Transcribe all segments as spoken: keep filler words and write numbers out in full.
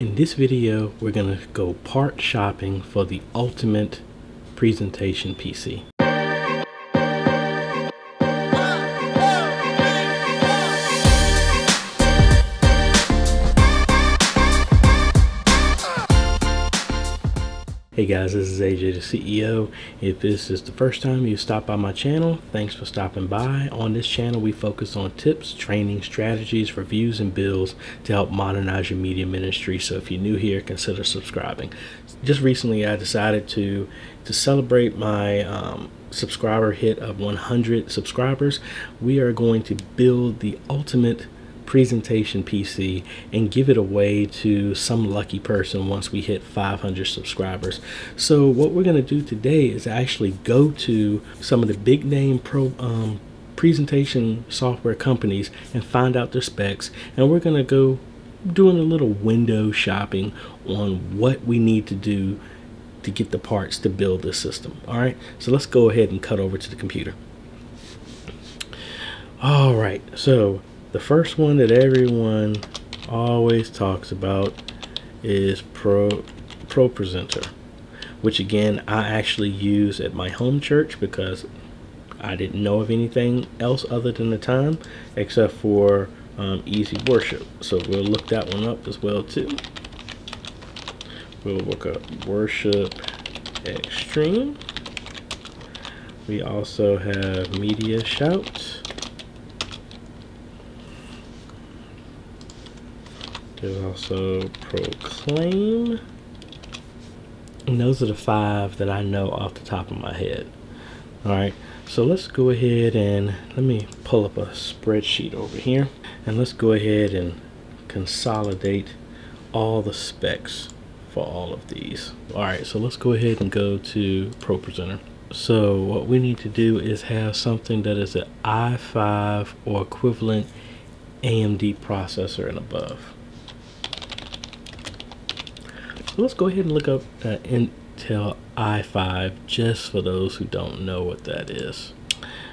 In this video, we're going to go part shopping for the ultimate presentation P C. Hey guys, this is A J the C E O. If this is the first time you stop by my channel, thanks for stopping by. On this channel, we focus on tips, training, strategies, reviews, and builds to help modernize your media ministry. So if you're new here, consider subscribing. Just recently, I decided to, to celebrate my um, subscriber hit of one hundred subscribers. We are going to build the ultimate presentation P C and give it away to some lucky person once we hit five hundred subscribers. So what we're going to do today is actually go to some of the big name pro um, presentation software companies and find out their specs, and we're going to go doing a little window shopping on what we need to do to get the parts to build this system. All right, so let's go ahead and cut over to the computer. All right, so the first one that everyone always talks about is Pro ProPresenter, which again I actually use at my home church because I didn't know of anything else other than the time except for um, Easy Worship. So we'll look that one up as well too. We'll look up Worship Extreme. We also have Media Shout. There's also Proclaim. And those are the five that I know off the top of my head. Alright, so let's go ahead and let me pull up a spreadsheet over here. And let's go ahead and consolidate all the specs for all of these. Alright, so let's go ahead and go to ProPresenter. So what we need to do is have something that is an i five or equivalent A M D processor and above. Let's go ahead and look up uh, Intel i five just for those who don't know what that is.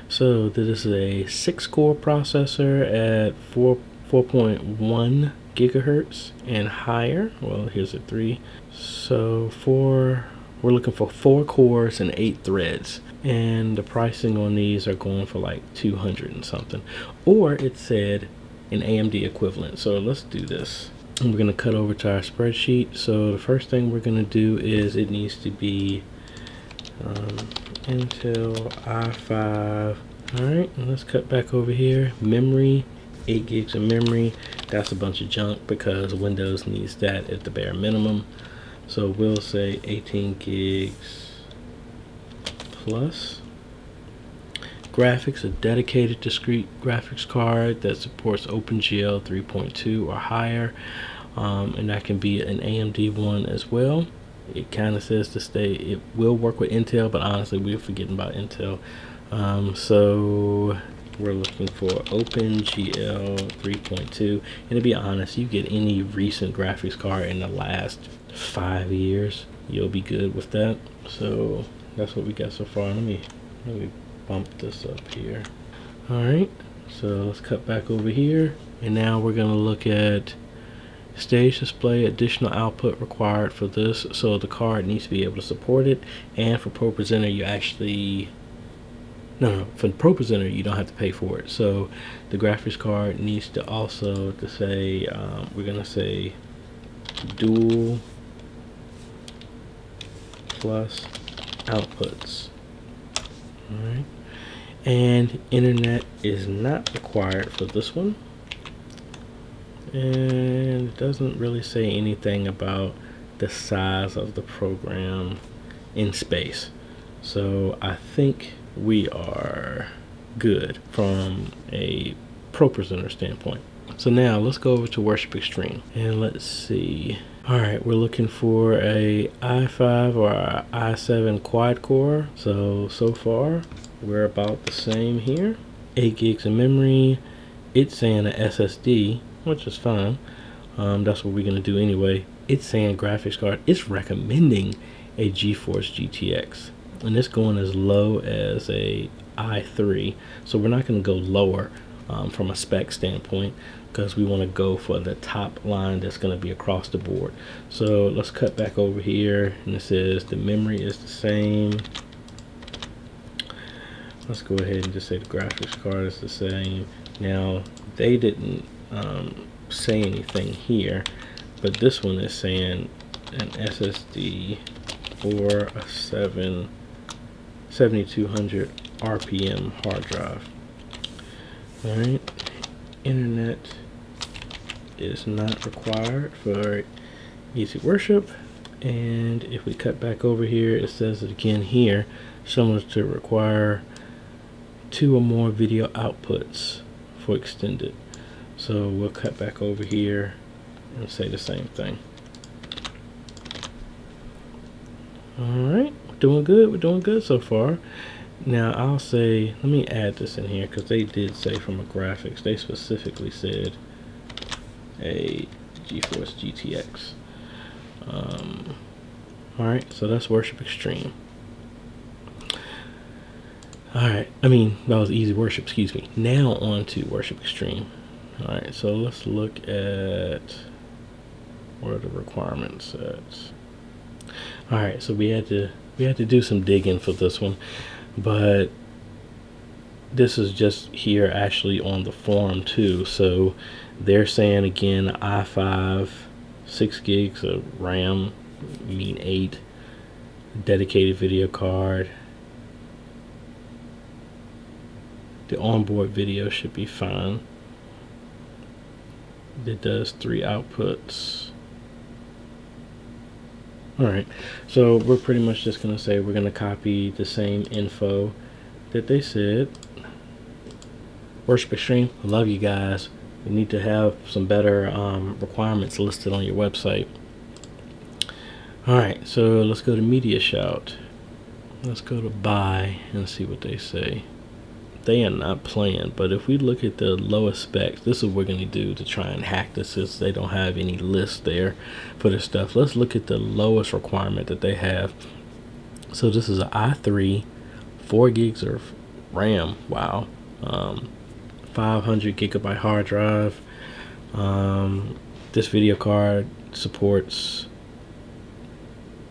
So this is a six-core processor at four point one gigahertz and higher. Well, here's a three. So four. We're looking for four cores and eight threads, and the pricing on these are going for like two hundred and something. Or it said an A M D equivalent. So let's do this. And we're going to cut over to our spreadsheet. So the first thing we're going to do is it needs to be um, Intel i five. All right, and let's cut back over here. Memory, eight gigs of memory. That's a bunch of junk because Windows needs that at the bare minimum. So we'll say eighteen gigs plus. Graphics, a dedicated discrete graphics card that supports OpenGL three point two or higher, um, and that can be an A M D one as well. It kind of says to stay, it will work with Intel, but honestly we're forgetting about Intel. Um, so we're looking for OpenGL three point two, and to be honest, you get any recent graphics card in the last five years, you'll be good with that. So that's what we got so far. Let me, let me bump this up here. Alright, so let's cut back over here, and now we're going to look at stage display, additional output required for this. So the card needs to be able to support it, and for ProPresenter you actually no, no for ProPresenter you don't have to pay for it. So the graphics card needs to also to say um, we're going to say dual plus outputs. Alright, and internet is not required for this one, and it doesn't really say anything about the size of the program in space. So I think we are good from a ProPresenter standpoint. So now let's go over to Worship Extreme and let's see. All right, we're looking for a i five or a i seven quad core. So, so far, we're about the same here. eight gigs of memory. It's saying an S S D, which is fine. Um, that's what we're going to do anyway. It's saying graphics card. It's recommending a GeForce G T X. And it's going as low as a i three. So we're not going to go lower um, from a spec standpoint. because we want to go for the top line that's going to be across the board. So let's cut back over here, and it says the memory is the same. Let's go ahead and just say the graphics card is the same. Now they didn't um, say anything here, but this one is saying an S S D or a seven seventy-two hundred R P M hard drive. All right, internet is not required for Easy Worship. And if we cut back over here, it says it again here, someone's to require two or more video outputs for extended. So we'll cut back over here and say the same thing. Alright, we're doing good, we're doing good so far. Now I'll say, let me add this in here, because they did say from a graphics, they specifically said a GeForce G T X. Um, Alright, so that's Worship Extreme. Alright, I mean, that was Easy Worship, excuse me. Now on to Worship Extreme. Alright, so let's look at where the requirements at. Alright, so we had to we had to do some digging for this one, but this is just here actually on the forum too. So they're saying again i five, six gigs of RAM, mean eight, dedicated video card. The onboard video should be fine. It does three outputs. Alright, so we're pretty much just going to say we're going to copy the same info that they said. Worship Extreme, I love you guys. We need to have some better um, requirements listed on your website. Alright, so let's go to Media Shout. Let's go to buy and see what they say. They are not playing, but if we look at the lowest specs, this is what we're going to do to try and hack this, since they don't have any list there for this stuff. Let's look at the lowest requirement that they have. So this is an i three, four gigs of RAM, wow, um, five hundred gigabyte hard drive. Um, this video card supports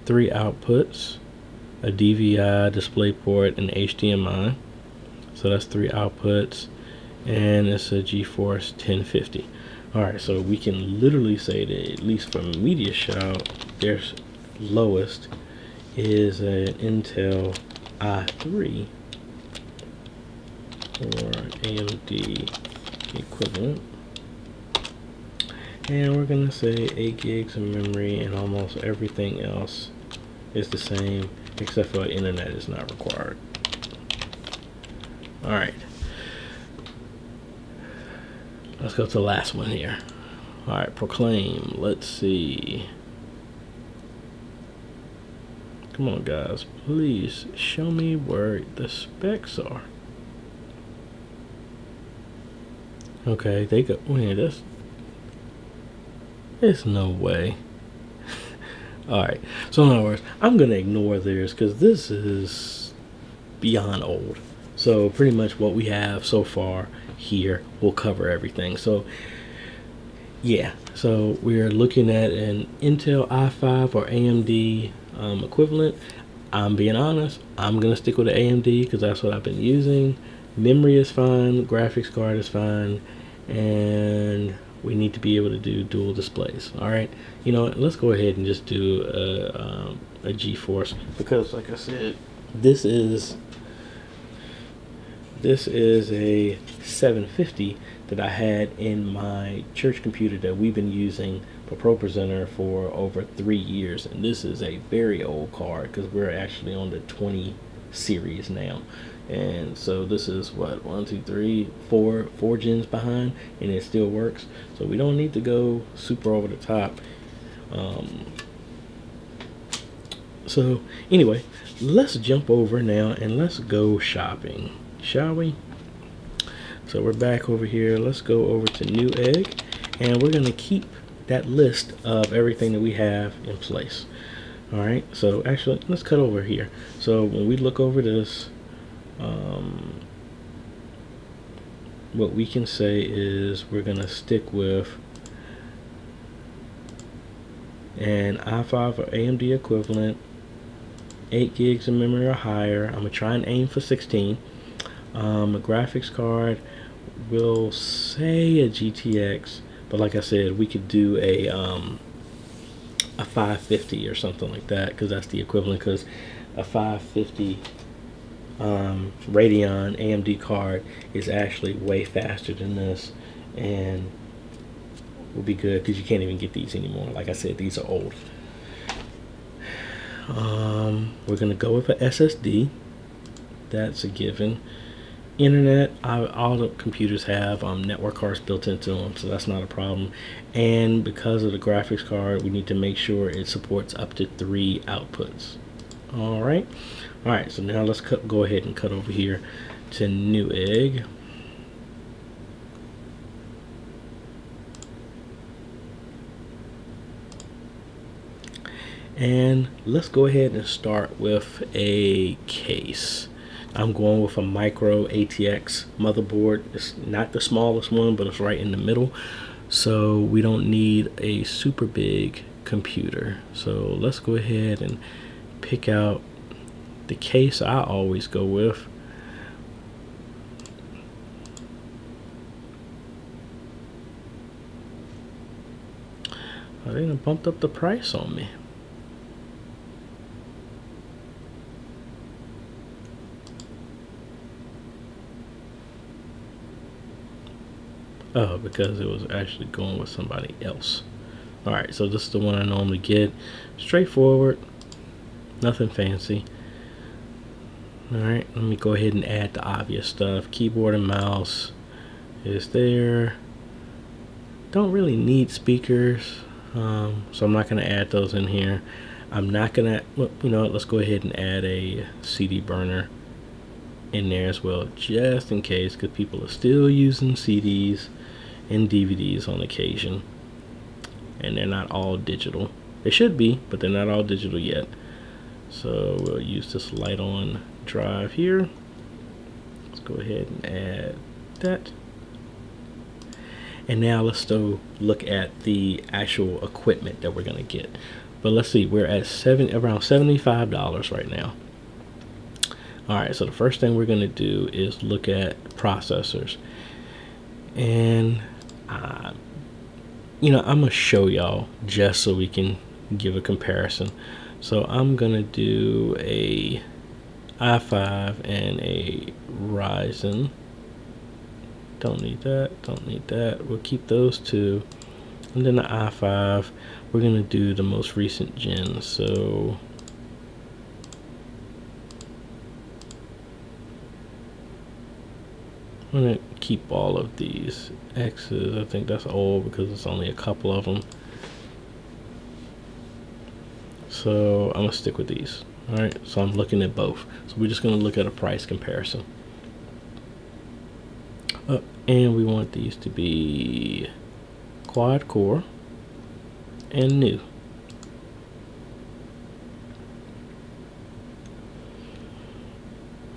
three outputs, a D V I, DisplayPort, and H D M I. So that's three outputs, and it's a GeForce ten fifty. Alright, so we can literally say that at least for Media Shout, their lowest is an Intel i three or A M D equivalent. And we're going to say eight gigs of memory, and almost everything else is the same except for internet is not required. All right, let's go to the last one here. All right, Proclaim, let's see. Come on guys, please show me where the specs are. Okay, they go, wait, that's, there's no way. All right, so in other words, I'm gonna ignore theirs because this is beyond old. So pretty much what we have so far here will cover everything. So yeah, so we're looking at an Intel i five or A M D um, equivalent. I'm being honest, I'm going to stick with the A M D because that's what I've been using. Memory is fine, graphics card is fine, and we need to be able to do dual displays. All right, you know what, let's go ahead and just do a, um, a GeForce, because like I said, this is... This is a seven fifty that I had in my church computer that we've been using for ProPresenter for over three years. And this is a very old card because we're actually on the twenty series now. And so this is what, one, two, three, four, four gens behind, and it still works. So we don't need to go super over the top. Um, so anyway, let's jump over now and let's go shopping, shall we? So we're back over here. Let's go over to New Egg, and we're going to keep that list of everything that we have in place. All right, so actually let's cut over here. So when we look over this, um, what we can say is we're gonna stick with an i five or A M D equivalent, eight gigs of memory or higher. I'm gonna try and aim for sixteen. Um, a graphics card, we'll say a G T X, but like I said, we could do a um, a five fifty or something like that, because that's the equivalent. Because a five fifty um, Radeon A M D card is actually way faster than this, and will be good because you can't even get these anymore. Like I said, these are old. Um, we're gonna go with an S S D. That's a given. Internet, I, all the computers have um, network cards built into them, so that's not a problem. And because of the graphics card, we need to make sure it supports up to three outputs. All right, all right. So now let's cut, go ahead and cut over here to Newegg. And let's go ahead and start with a case. I'm going with a micro A T X motherboard. It's not the smallest one, but it's right in the middle. So we don't need a super big computer. So let's go ahead and pick out the case I always go with. I didn't bump up the price on me. Oh, because it was actually going with somebody else. Alright, so this is the one I normally get. Straightforward. Nothing fancy. Alright, let me go ahead and add the obvious stuff. Keyboard and mouse is there. Don't really need speakers. Um, so I'm not going to add those in here. I'm not going to, well, you know what, let's go ahead and add a C D burner in there as well, just in case, because people are still using C Ds and D V Ds on occasion, and they're not all digital. They should be, but they're not all digital yet. So we'll use this light on drive here. Let's go ahead and add that. And now let's go look at the actual equipment that we're gonna get. But let's see, we're at seven around seventy-five dollars right now. Alright, so the first thing we're going to do is look at processors. And, uh, you know, I'm going to show y'all just so we can give a comparison. So I'm going to do a i five and a Ryzen. Don't need that. Don't need that. We'll keep those two. And then the i five. We're going to do the most recent gen. So... I'm gonna keep all of these X's. I think that's old because it's only a couple of them. So I'm gonna stick with these. All right, so I'm looking at both. So we're just gonna look at a price comparison. Uh, and we want these to be quad core and new.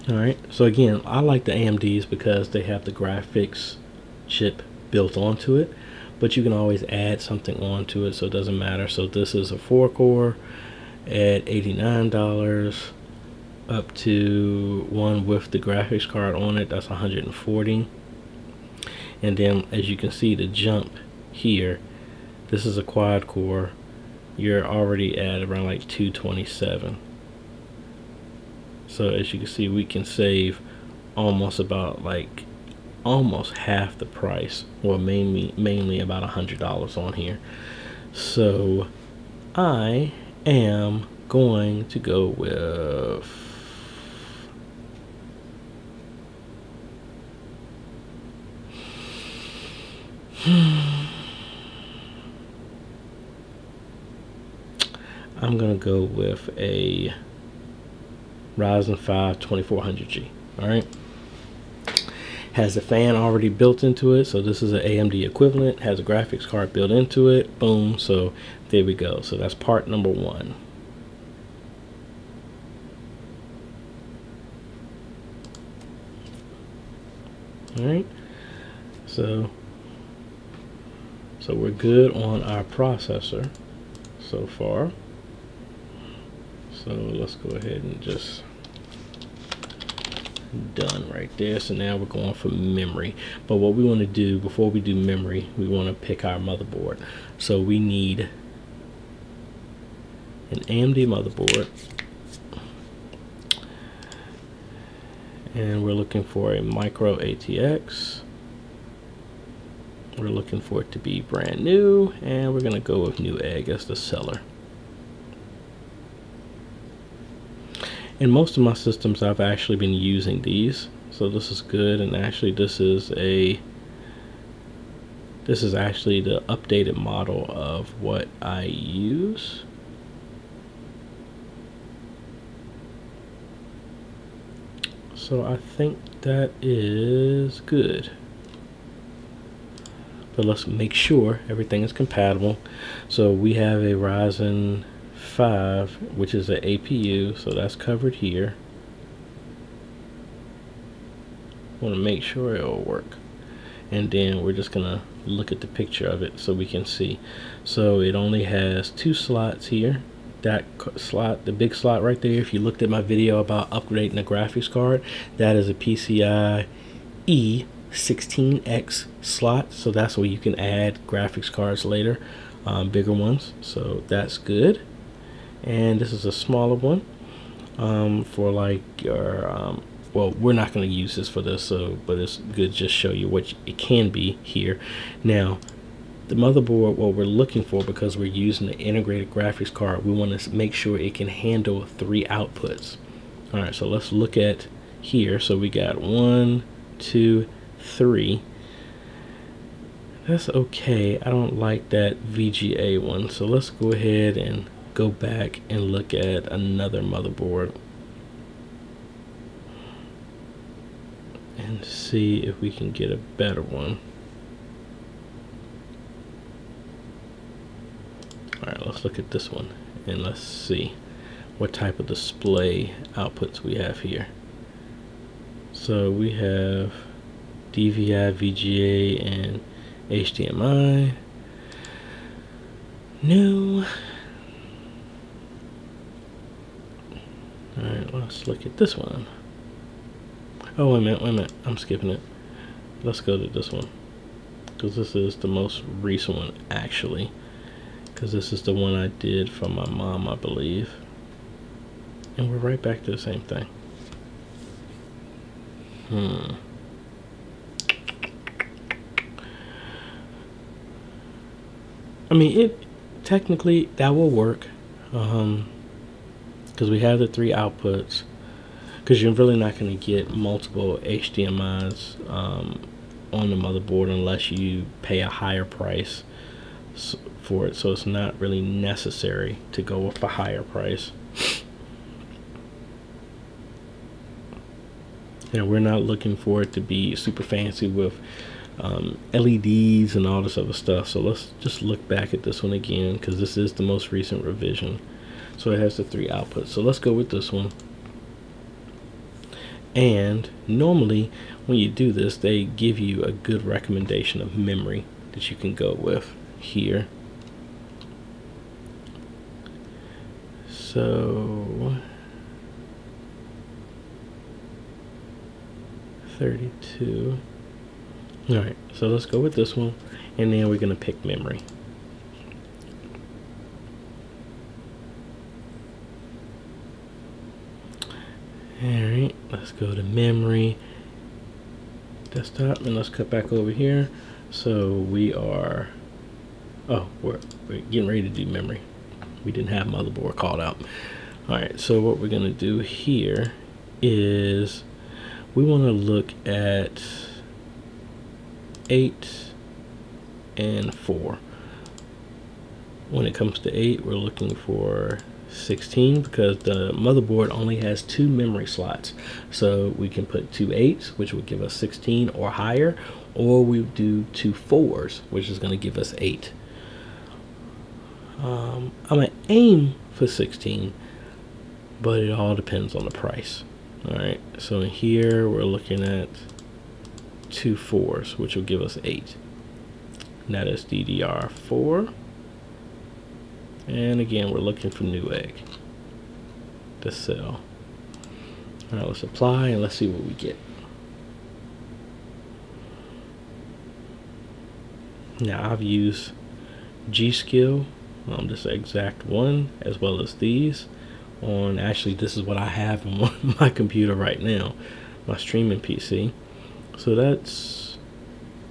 Alright, so again, I like the A M Ds because they have the graphics chip built onto it, but you can always add something onto it, so it doesn't matter. So this is a four core at eighty-nine dollars up to one with the graphics card on it, that's one hundred forty. And then as you can see the jump here, this is a quad core, you're already at around like two twenty-seven. So as you can see, we can save almost about like almost half the price, well, mainly mainly about a hundred dollars on here. So I am going to go with I'm gonna go with a Ryzen five twenty-four hundred G. All right, has the fan already built into it, so this is an A M D equivalent, has a graphics card built into it, boom. So there we go. So that's part number one. All right, so so we're good on our processor so far. So let's go ahead and just done right there. So now we're going for memory, but what we want to do before we do memory, we want to pick our motherboard. So we need an A M D motherboard, and we're looking for a micro A T X. We're looking for it to be brand new, and we're gonna go with Newegg as the seller. In most of my systems I've actually been using these, so this is good. And actually this is a this is actually the updated model of what I use. So I think that is good. But let's make sure everything is compatible. So we have a Ryzen five, which is an A P U, so that's covered here. Want to make sure it will work, and then we're just gonna look at the picture of it so we can see. So it only has two slots here. That slot, the big slot right there, if you looked at my video about upgrading the graphics card, that is a PCIe sixteen X slot, so that's where you can add graphics cards later, um, bigger ones, so that's good. And this is a smaller one, um, for like your um, well, we're not going to use this for this, so but it's good to just show you what it can be here. Now the motherboard, what we're looking for, because we're using the integrated graphics card, we want to make sure it can handle three outputs. All right, so let's look at here. So we got one, two, three. That's okay. I don't like that V G A one. So let's go ahead and go back and look at another motherboard and see if we can get a better one. Alright, let's look at this one and let's see what type of display outputs we have here. So we have D V I, V G A, and H D M I. No. Alright, let's look at this one. Oh, wait a minute, wait a minute. I'm skipping it. Let's go to this one, because this is the most recent one, actually. Because this is the one I did for my mom, I believe. And we're right back to the same thing. Hmm. I mean, it technically that will work, um, because we have the three outputs. Because you're really not going to get multiple H D M Is um, on the motherboard unless you pay a higher price for it, so it's not really necessary to go up a higher price. And we're not looking for it to be super fancy with um, L E Ds and all this other stuff. So let's just look back at this one again, because this is the most recent revision. So it has the three outputs. So let's go with this one. And normally when you do this, they give you a good recommendation of memory that you can go with here. So thirty-two. All right, so let's go with this one, and then we're gonna pick memory. All right, let's go to memory desktop, and let's cut back over here. So we are Oh, we're, we're getting ready to do memory. We didn't have motherboard called out. All right, so what we're gonna do here is we wanna look at eight and four. When it comes to eight, we're looking for sixteen, because the motherboard only has two memory slots. So we can put two eights, which would give us sixteen or higher, or we do two fours, which is gonna give us eight. Um, I'm going to aim for sixteen, but it all depends on the price. All right, so in here we're looking at two fours, which will give us eight. Now that's D D R four. And again, we're looking for Newegg, the cell. All right, let's apply and let's see what we get. Now I've used G-Skill, um, this exact one, as well as these. On actually, this is what I have on my computer right now, my streaming P C. So that's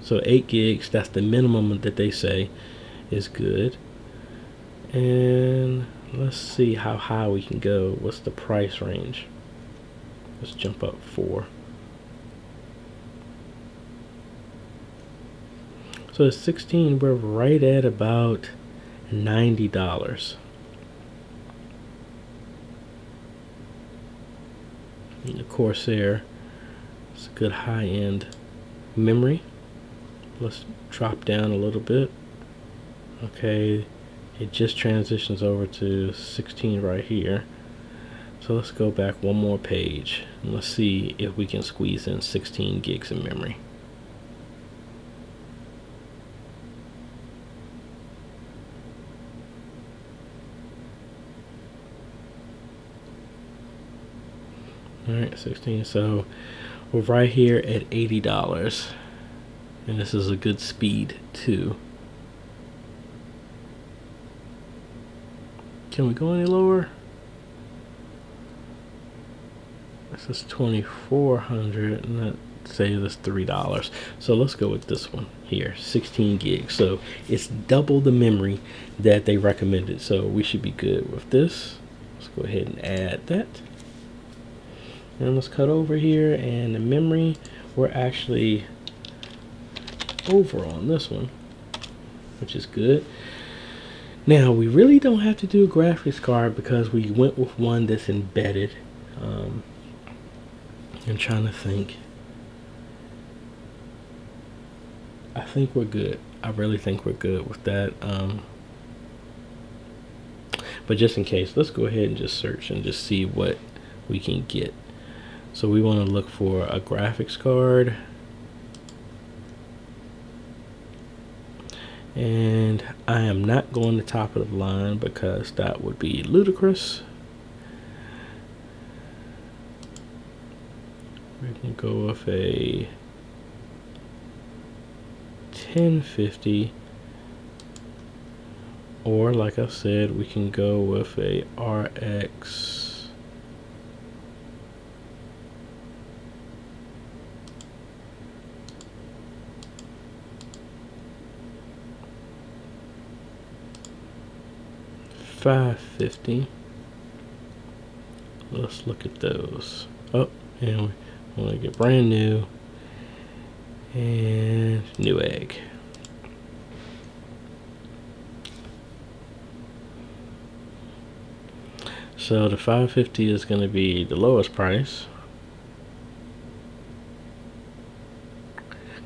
so eight gigs. That's the minimum that they say is good. And let's see how high we can go. What's the price range? Let's jump up four. So at sixteen, we're right at about ninety dollars. And the Corsair, it's a good high-end memory. Let's drop down a little bit. Okay, it just transitions over to sixteen right here. So let's go back one more page and let's see if we can squeeze in sixteen gigs of memory. Alright, sixteen. So we're right here at eighty dollars, and this is a good speed too. Can we go any lower? This is twenty-four hundred, and that saves us three dollars. So let's go with this one here, sixteen gigs. So it's double the memory that they recommended. So we should be good with this. Let's go ahead and add that. And let's cut over here, and the memory, we're actually over on this one, which is good. Now we really don't have to do a graphics card because we went with one that's embedded. um, I'm trying to think. I think we're good. I really think we're good with that. Um, but just in case, let's go ahead and just search and just see what we can get. So we want to look for a graphics card, and I am not going to top of the line because that would be ludicrous. We can go with a ten fifty, or like I said, we can go with a R X five fifty. Let's look at those. Oh, and we want to get brand new and Newegg. So the five fifty is going to be the lowest price,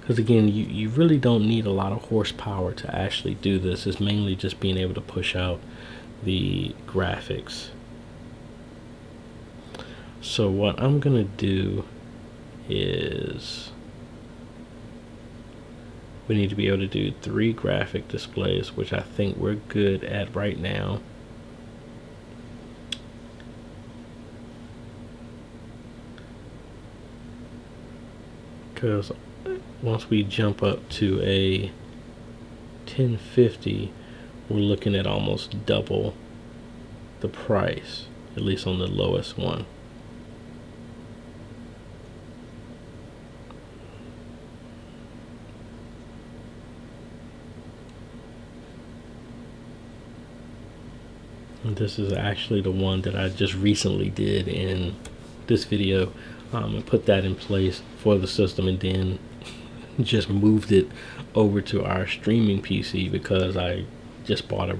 because again, you, you really don't need a lot of horsepower to actually do this. It's mainly just being able to push out the graphics. So what I'm gonna do is we need to be able to do three graphic displays, which I think we're good at right now. Because once we jump up to a ten fifty, we're looking at almost double the price, at least on the lowest one. And this is actually the one that I just recently did in this video, um, and put that in place for the system, and then just moved it over to our streaming P C because I just bought a,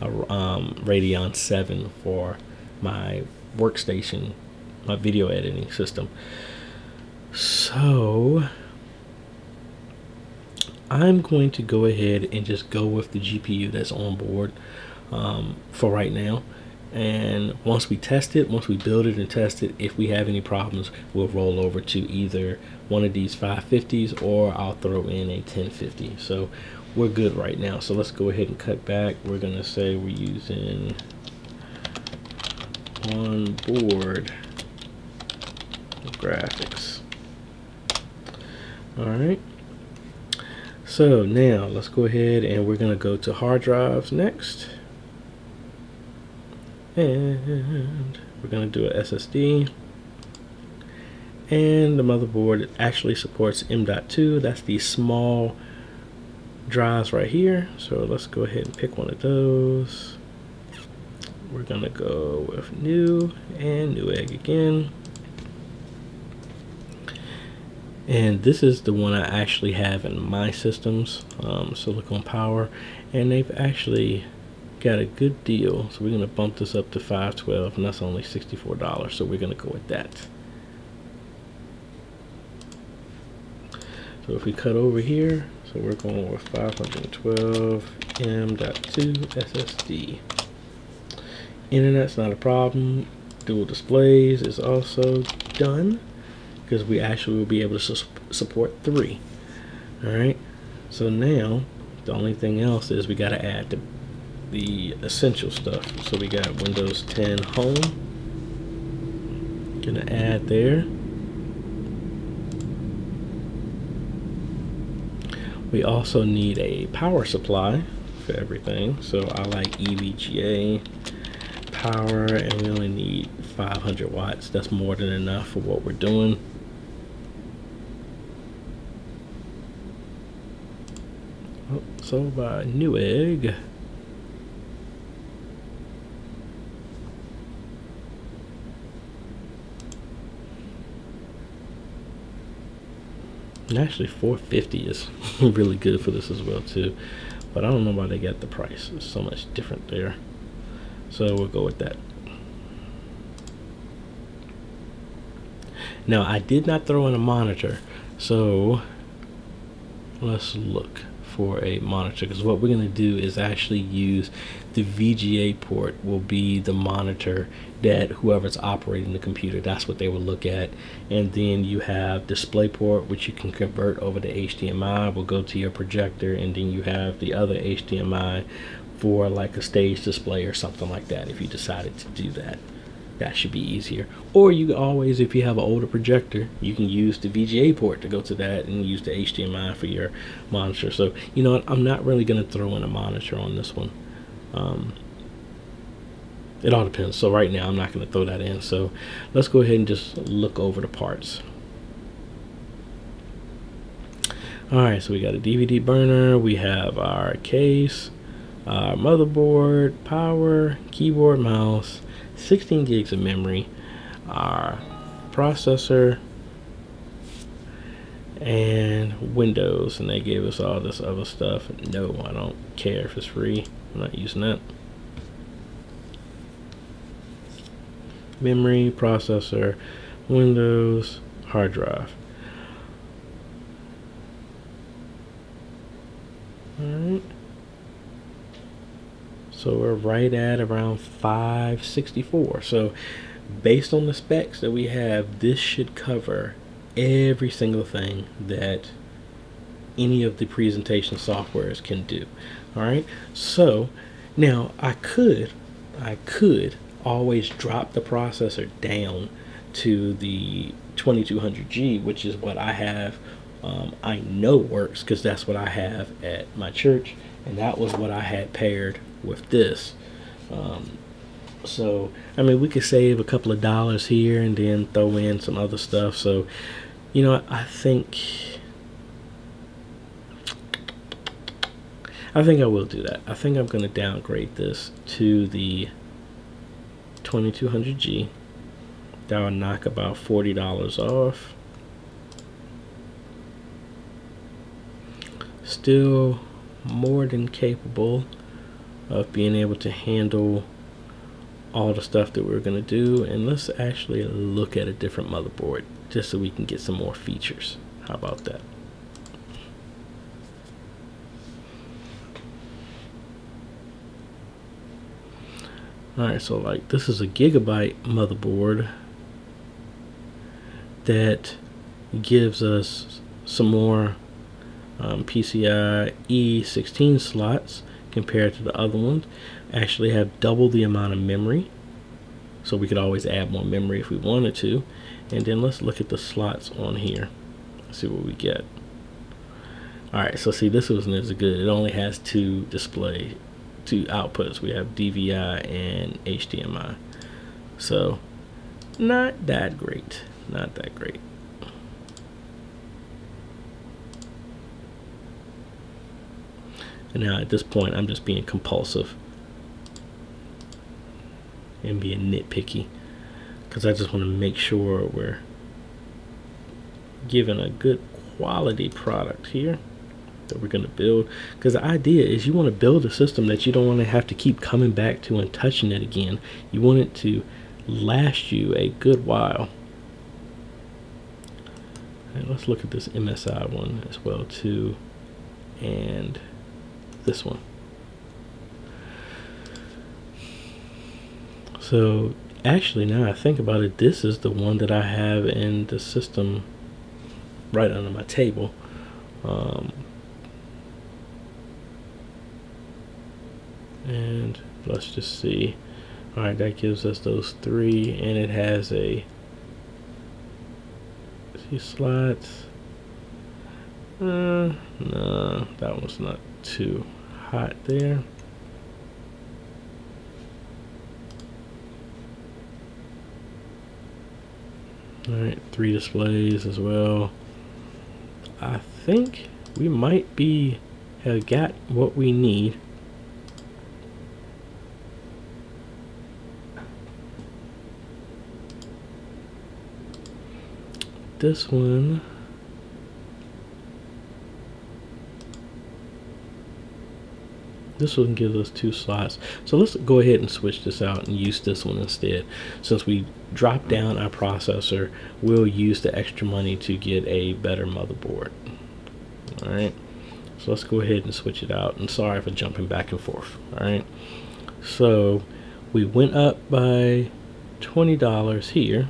a um, Radeon seven for my workstation, my video editing system. So I'm going to go ahead and just go with the G P U that's on board um, for right now, And once we test it, once we build it and test it, if we have any problems, we'll roll over to either one of these five fifties, or I'll throw in a ten fifty. So we're good right now. So let's go ahead and cut back. We're gonna say we're using on board graphics. All right, so now let's go ahead and we're gonna go to hard drives next. And we're going to do an S S D, and the motherboard actually supports M dot two. That's the small drives right here. So let's go ahead and pick one of those. We're going to go with new and new egg again. And this is the one I actually have in my systems. Um, Silicon Power, and they've actually got a good deal, so we're going to bump this up to five twelve, and that's only sixty-four dollars, so we're going to go with that. So if we cut over here, so we're going with five twelve M dot two S S D. Internet's not a problem. Dual displays is also done, because we actually will be able to su support three. Alright, so now the only thing else is we got to add the the essential stuff. So we got Windows ten Home, gonna add there. We also need a power supply for everything, so I like E V G A power, and we only need five hundred watts. That's more than enough for what we're doing. Oh, so by Newegg, and actually four fifty is really good for this as well too, but I don't know why they got the price. It's so much different there, so we'll go with that. Now I did not throw in a monitor, so let's look for a monitor, because what we're going to do is actually use the V G A port will be the monitor that whoever's operating the computer, that's what they will look at. And then you have DisplayPort, which you can convert over to H D M I, will go to your projector, and then you have the other H D M I for like a stage display or something like that, if you decided to do that. That should be easier. Or you can always, if you have an older projector, you can use the V G A port to go to that and use the H D M I for your monitor. So, you know what, I'm not really going to throw in a monitor on this one. Um, it all depends. So right now, I'm not going to throw that in. So let's go ahead and just look over the parts. All right, so we got a D V D burner. We have our case, our motherboard, power, keyboard, mouse, sixteen gigs of memory, our processor, and Windows, and they gave us all this other stuff. No, I don't care if it's free, I'm not using that. Memory, processor, Windows, hard drive. All right, so we're right at around five sixty-four. So based on the specs that we have, this should cover every single thing that any of the presentation softwares can do. All right, so now I could I could always drop the processor down to the twenty-two hundred G, which is what I have. Um, I know works, because that's what I have at my church, and that was what I had paired with this. Um, so I mean, we could save a couple of dollars here and then throw in some other stuff. So, you know, I think I think I will do that. I think I'm going to downgrade this to the twenty-two hundred G. That will knock about forty dollars off. Still more than capable of being able to handle all the stuff that we're going to do. And let's actually look at a different motherboard, just so we can get some more features. How about that? Alright, so like this is a gigabyte motherboard that gives us some more um, P C I E sixteen slots compared to the other ones. Actually have double the amount of memory, so we could always add more memory if we wanted to. And then let's look at the slots on here. Let's see what we get. Alright, so see, this wasn't as good. It only has two display, two outputs. We have D V I and H D M I. So, not that great. Not that great. And now at this point, I'm just being compulsive and being nitpicky, because I just want to make sure we're giving a good quality product here that we're going to build, because the idea is you want to build a system that you don't want to have to keep coming back to and touching it again. You want it to last you a good while. And let's look at this M S I one as well too, and this one. So actually, now I think about it, this is the one that I have in the system right under my table. Um, and let's just see. Alright, that gives us those three, and it has a few slots. Uh, no, that one's not too hot there. Alright, three displays as well. I think we might be have got what we need. This one This one gives us two slots. So let's go ahead and switch this out and use this one instead. Since we dropped down our processor, we'll use the extra money to get a better motherboard. Alright, so let's go ahead and switch it out. And sorry for jumping back and forth. Alright, so we went up by twenty dollars here.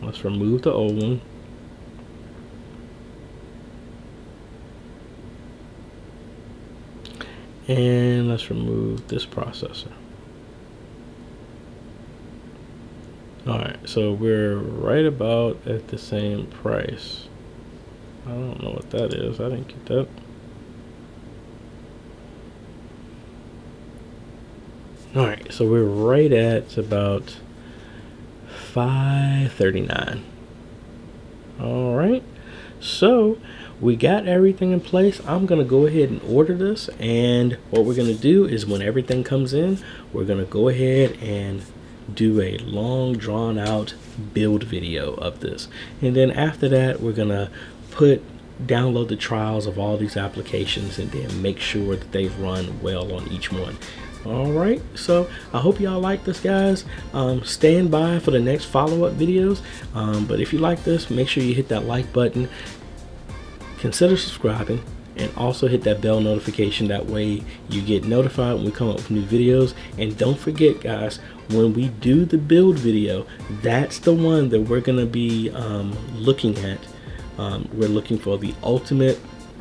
Let's remove the old one. And let's remove this processor. Alright, so we're right about at the same price. I don't know what that is. I didn't get that. Alright, so we're right at about five thirty-nine. Alright, so we got everything in place. I'm going to go ahead and order this, and what we're going to do is when everything comes in, we're going to go ahead and do a long drawn out build video of this. And then after that, we're going to put download the trials of all these applications and then make sure that they run well on each one. Alright, so I hope y'all like this, guys. Um, stand by for the next follow-up videos. Um, but if you like this, make sure you hit that like button. Consider subscribing, and also hit that bell notification. That way you get notified when we come up with new videos. And don't forget, guys, when we do the build video, that's the one that we're going to be um, looking at. Um, we're looking for the ultimate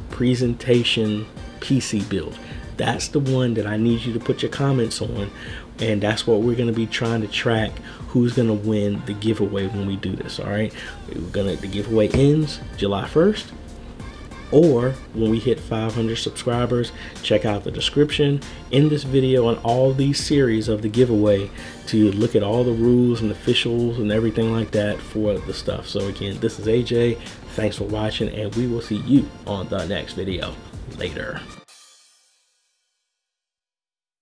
presentation P C build. That's the one that I need you to put your comments on. And that's what we're going to be trying to track, who's going to win the giveaway when we do this. All right, we're going to, the giveaway ends July first. Or when we hit five hundred subscribers, check out the description in this video and all these series of the giveaway to look at all the rules and officials and everything like that for the stuff. So again, this is A J. Thanks for watching, and we will see you on the next video. Later.